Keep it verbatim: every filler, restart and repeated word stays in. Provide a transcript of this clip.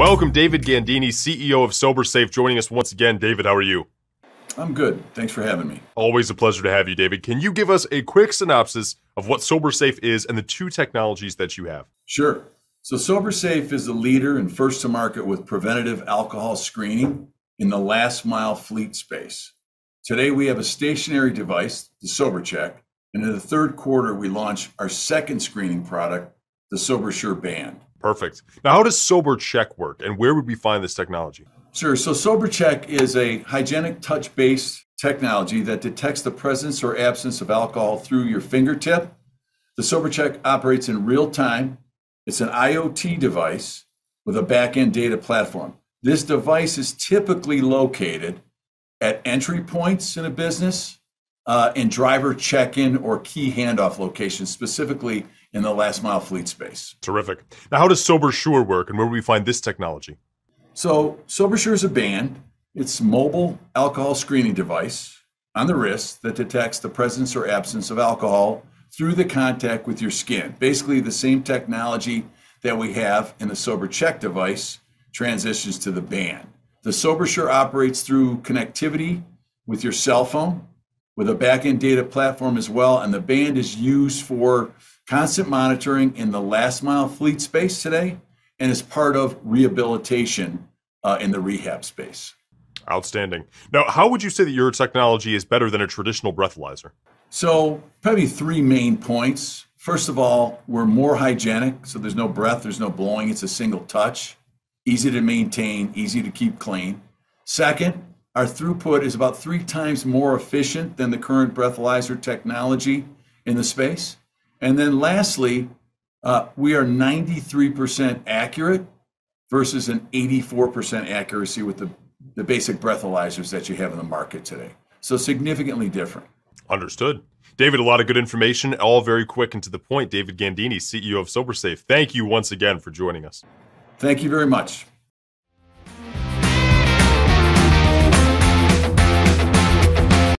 Welcome, David Gandini, C E O of SOBR Safe, joining us once again. David, how are you? I'm good. Thanks for having me. Always a pleasure to have you, David. Can you give us a quick synopsis of what SOBR Safe is and the two technologies that you have? Sure. So SOBR Safe is a leader and first to market with preventative alcohol screening in the last mile fleet space. Today, we have a stationary device, the SOBRcheck, and in the third quarter, we launch our second screening product, the SOBRsure Band. Perfect. Now, how does SOBRcheck work, and where would we find this technology? Sure. So SOBRcheck is a hygienic touch-based technology that detects the presence or absence of alcohol through your fingertip. The SOBRcheck operates in real time. It's an I O T device with a back-end data platform. This device is typically located at entry points in a business uh, and driver check-in or key handoff locations, specifically in the last mile fleet space. Terrific. Now, how does SOBRsure work, and where do we find this technology? So SOBRsure is a band. It's a mobile alcohol screening device on the wrist that detects the presence or absence of alcohol through the contact with your skin. Basically, the same technology that we have in the SOBRcheck device transitions to the band. The SOBRsure operates through connectivity with your cell phone, with a back-end data platform as well, and the band is used for constant monitoring in the last mile fleet space today, and is part of rehabilitation uh, in the rehab space. Outstanding. Now, how would you say that your technology is better than a traditional breathalyzer? So probably three main points. First of all, we're more hygienic, so there's no breath, there's no blowing, it's a single touch. Easy to maintain, easy to keep clean. Second, our throughput is about three times more efficient than the current breathalyzer technology in the space. And then lastly, uh, we are ninety-three percent accurate versus an eighty-four percent accuracy with the, the basic breathalyzers that you have in the market today. So significantly different. Understood. David, a lot of good information, all very quick and to the point. David Gandini, C E O of SOBR Safe, thank you once again for joining us. Thank you very much.